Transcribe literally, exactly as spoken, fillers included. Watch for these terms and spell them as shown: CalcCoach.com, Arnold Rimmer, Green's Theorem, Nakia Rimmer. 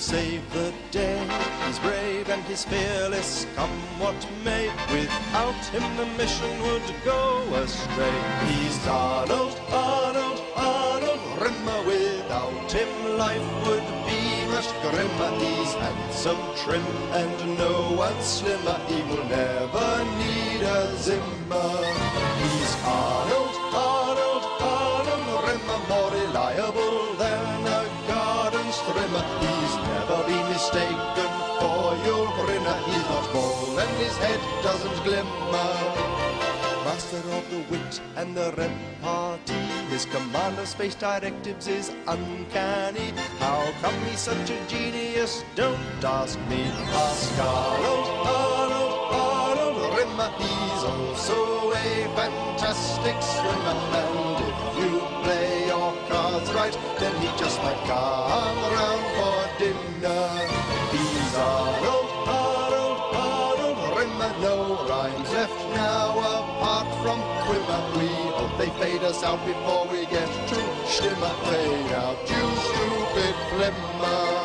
will save the day. He's brave and he's fearless, come what may. Without him the mission would go astray. He's Arnold, Arnold, Arnold Rimmer. Without him life would be much grimmer. He's handsome, trim, and no one slimmer. He will never need a Zimmer. He's Arnold, Arnold, Arnold Rimmer, more reliable than a garden strimmer. He's never been mistaken for your grinner. He's not bald and his head doesn't glimmer. Master of the wit and the repartee, his command of space directives is uncanny. How come he's such a genius? Don't ask me. Ask Arnold, Arnold, Arnold Rimmer. He's also a fantastic swimmer. And if you play your cards right, then he just might come round for dinner. He's Arnold, Arnold, Arnold Rimmer. No rhymes left now apart from Quimmer. We hope they fade us out before we get too Schlimmer. Play out, you stupid Flimmer.